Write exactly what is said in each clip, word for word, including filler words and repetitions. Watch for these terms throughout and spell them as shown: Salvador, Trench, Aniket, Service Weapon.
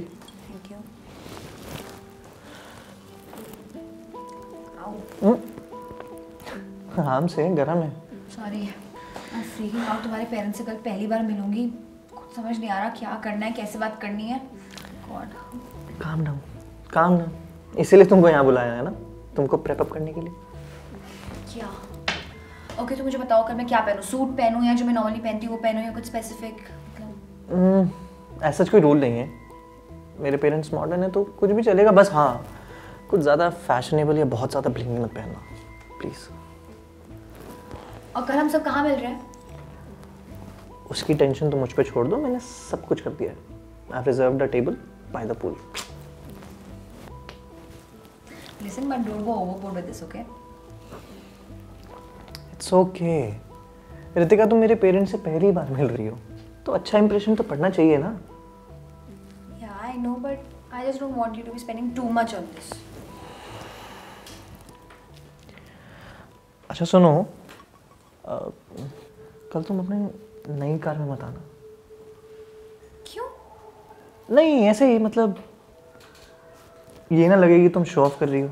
Coffee. Thank you. आराम से, गरम है। सॉरी, तुम्हारे पेरेंट्स से कल पहली बार मिलूंगी, कुछ समझ नहीं आ रहा क्या करना है, कैसे बात करनी है। God, calm down, calm down. इसीलिए तुमको यहाँ बुलाया है ना, तुमको प्रेप अप करने के लिए। क्या? ओके okay, तो मुझे बताओ कि मैं क्या पहनूं, सूट पहनूं या जो मैं नॉर्मली पहनती हूँ वो पहनूं, या कुछ स्पेसिफिक? मतलब ऐसा कोई रूल नहीं है, मेरे पेरेंट्स मॉडर्न है तो कुछ भी चलेगा। बस हाँ, कुछ ज़्यादा फैशनेबल या बहुत ज़्यादा ब्लिंग मत पहनना प्लीज़। और कल हम सब कहाँ मिल रहे हैं? उसकी टेंशन तो मुझ पर छोड़ दो, मैंने सब कुछ कर दिया है। I have reserved a table by the pool. Listen, but don't go overboard with this, okay? It's okay. Ritika, तुम मेरे पेरेंट्स से पहली बार मिल रही हो तो अच्छा इंप्रेशन तो पड़ना चाहिए ना। Yeah I know, but I just don't want you to be spending too much on this. अच्छा सुनो, आ, कल तुम अपने नई कार में मत आना। क्यों? नहीं ऐसे ही, मतलब ये ना लगेगी तुम शो ऑफ कर रही हो।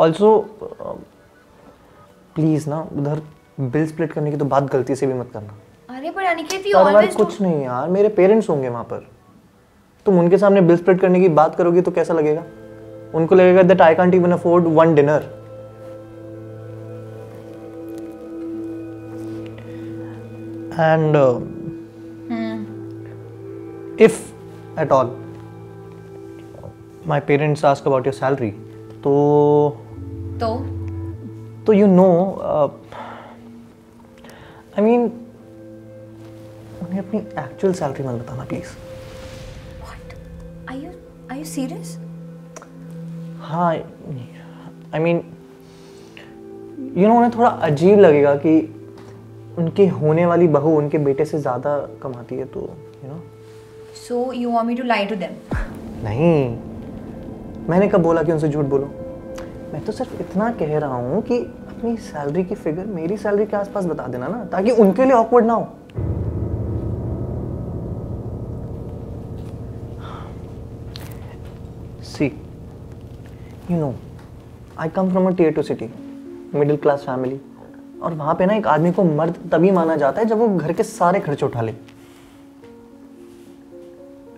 ऑल्सो प्लीज ना, उधर बिल स्प्लिट करने की तो बात गलती से भी मत करना। अरे पर अनिकेत, यू ऑलवेज कुछ नहीं यार, मेरे पेरेंट्स होंगे वहां पर, तुम उनके सामने बिल स्प्लिट करने की बात करोगी तो कैसा लगेगा? उनको लगेगा that I can't even afford one dinner. And uh, hmm. if at all my parents ask about your salary, तो तो तो you know, uh, I mean, उन्हें अपनी actual salary मत बताना please. What? Are you are you serious? हाँ, I mean, you know, उन्हें थोड़ा अजीब लगेगा कि उनके होने वाली बहू उनके बेटे से ज्यादा कमाती है, तो you know. So you want me to lie to them? नहीं, मैंने कब बोला कि उनसे झूठ बोलो? मैं तो सिर्फ इतना कह रहा हूँ कि अपनी सैलरी की फिगर मेरी सैलरी के आसपास बता देना ना, ताकि उनके लिए ऑकवर्ड ना हो। See, you know, I come from a tier two city middle class family, और वहां पे ना एक आदमी को मर्द तभी माना जाता है जब वो घर के सारे खर्चे उठा ले।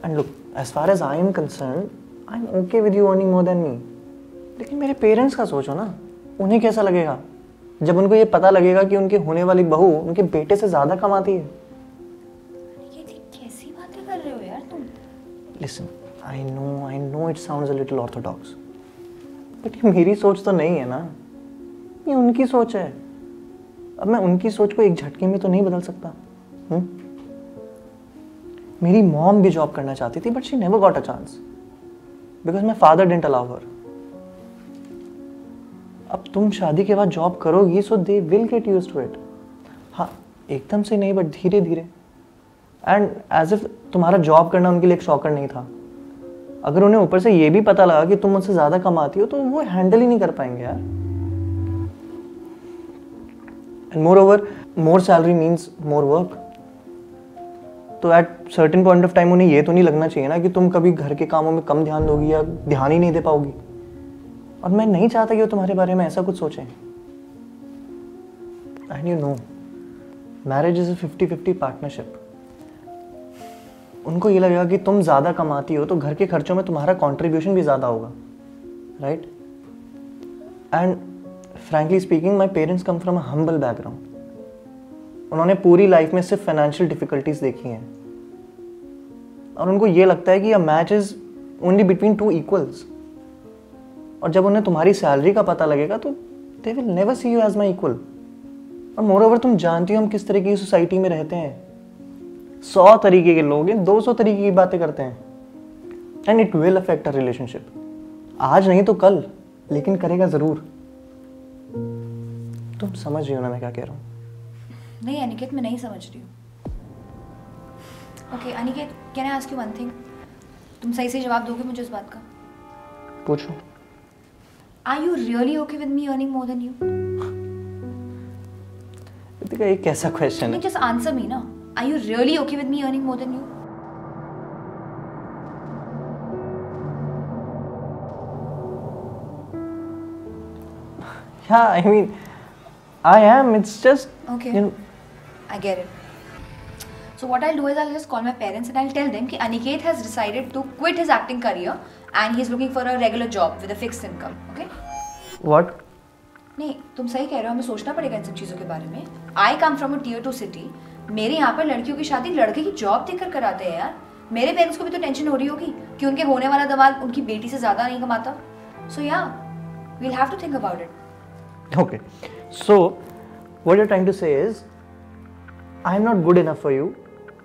And look, as far as I am concerned, I am okay with you earning more than me, लेकिन मेरे पेरेंट्स का सोचो ना, उन्हें कैसा लगेगा जब उनको ये पता लगेगा कि उनके होने वाली बहू उनके बेटे से ज्यादा कमाती है। ये कैसी बातें कर रहे हो यार तुम? Listen, I know I know it sounds a little orthodox, but ये मेरी सोच तो नहीं है ना, ये उनकी सोच है। अब मैं उनकी सोच को एक झटके में तो नहीं बदल सकता। हुँ? मेरी मॉम भी जॉब करना चाहती थी, but she never got a chance because my father didn't allow her. अब तुम शादी के बाद जॉब करोगी, so they will get used to it. हाँ, एकदम से नहीं, बट धीरे धीरे। एंड एज इफ तुम्हारा जॉब करना उनके लिए एक शॉकर नहीं था। अगर उन्हें ऊपर से ये भी पता लगा कि तुम उनसे ज़्यादा कमाती हो तो वो हैंडल ही नहीं कर पाएंगे यार। And moreover, more salary means more work. तो at certain point of time उन्हें ये तो नहीं लगना चाहिए ना कि तुम कभी घर के कामों में कम ध्यान दोगी या ध्यान ही नहीं दे पाओगी। और मैं नहीं चाहता कि वो तुम्हारे बारे में ऐसा कुछ सोचें। And you know, marriage is a fifty-fifty partnership. उनको ये लगेगा कि तुम ज़्यादा कमाती हो तो घर के खर्चों में तुम्हारा contribution भी ज़्यादा होगा, right? And Frankly speaking, my parents come from a humble background. उन्होंने पूरी लाइफ में सिर्फ फाइनेंशियल डिफिकल्टीज देखी हैं, और उनको ये लगता है कि a match is only between two equals. और जब उन्हें तुम्हारी सैलरी का पता लगेगा तो they will never see you as my equal. और मोर ओवर, तुम जानती हो हम किस तरह की सोसाइटी में रहते हैं। सौ तरीके के लोग हैं, दो सौ तरीके की बातें करते हैं, and it will affect our relationship. आज नहीं तो कल, लेकिन करेगा ज़रूर। तुम समझ रही हो ना मैं क्या कह रहा हूँ? नहीं अनिकेत, मैं नहीं समझ रही हूँ। Okay Aniket, can I ask you one thing? तुम सही से जवाब दोगे मुझे उस बात का? पूछो। Are you really okay with me earning more than you? का ये कैसा क्वेश्चन है? Just answer me ना. Are you really okay with me earning more than you? Yeah, I mean, I am. It's just okay. You know, I get it. So what I'll do is I'll just call my parents and I'll tell them that Aniket has decided to quit his acting career and he's looking for a regular job with a fixed income. Okay? What? नहीं, तुम सही कह रहे हो. हमें सोचना पड़ेगा इन सब चीजों के बारे में. I come from a tier two city. मेरे यहाँ पर लड़कियों की शादी लड़के की जॉब देकर कराते हैं यार. मेरे पेरेंट्स को भी तो टेंशन हो रही होगी कि उनके होने वाला दामाद उनकी बेटी से ज्यादा नहीं कमाता. So yeah, we'll have to think about it. Okay. So what you're trying to say is I am not good enough for you.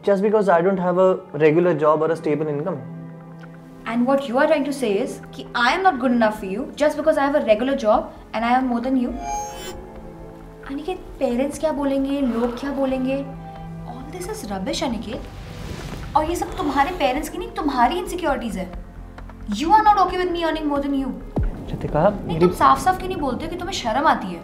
Just because I don't have a regular job or a stable income. And what you are trying to say is that I am not good enough for you just because I have a regular job and I am more than you. Aniket, parents क्या बोलेंगे, लोग क्या बोलेंगे? All this is rubbish, Aniket. और ये सब तुम्हारे parents की नहीं, तुम्हारी insecurities है. You are not okay with me earning more than you. Ritika, नहीं तुम साफ-साफ क्यों नहीं बोलते हो कि तुम्हें शर्म आती है?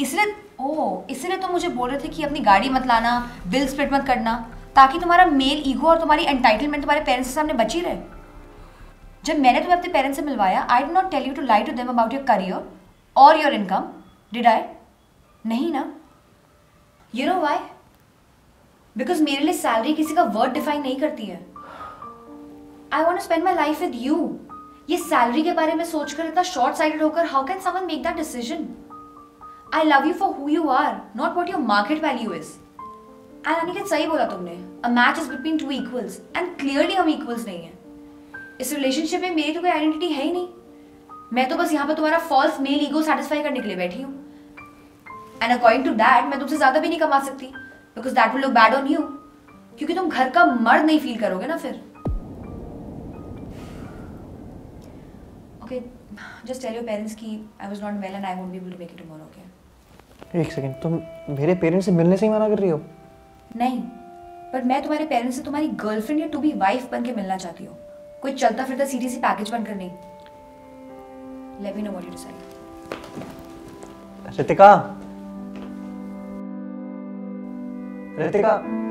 इसलिए ओह इसलिए तुम मुझे बोल रहे थे कि अपनी गाड़ी मत लाना, बिल स्प्लिट मत करना, ताकि तुम्हारा मेल ईगो और तुम्हारी एंटाइटलमेंट तुम्हारे पेरेंट्स के सामने बची रहे. जब मैंने तुम्हें अपने पेरेंट्स से मिलवाया, I did not tell you to lie to them about your career और योर इनकम, डिड आई? नहीं ना. You know why? बिकॉज मेरे लिए सैलरी किसी का वर्ड डिफाइन नहीं करती है. I want to spend my life with you. ये सैलरी के बारे में सोचकर इतना शॉर्ट साइटेड होकर how can someone make that decision? I love you for who you are, not what your market value is. And Aniket सही बोला तुमने, a match is between two equals and clearly हम इक्वल्स नहीं हैं. इस relationship में मेरी तो कोई आइडेंटिटी है ही नहीं. मैं तो बस यहाँ पर तुम्हारा फॉल्स मेल ईगो सैटिस्फाई करने के लिए बैठी हूँ. एंड अकॉर्डिंग टू दैट मैं तुमसे ज़्यादा भी नहीं कमा सकती because that will look bad on you, क्योंकि तुम घर का मर्द नहीं फील करोगे ना फिर. Okay, just tell your parents कि I was not well and I won't be able to make it tomorrow. Okay? एक सेकंड, तुम मेरे पेरेंट्स से मिलने से ही मना कर रही हो? नहीं, पर मैं तुम्हारे पेरेंट्स से तुम्हारी गर्लफ्रेंड या टू बी वाइफ बन के मिलना चाहती हूँ. कोई चलता फिरता सीधी सी पैकेज बनकर नहीं. Let me know what you decide. Ritika, Ritika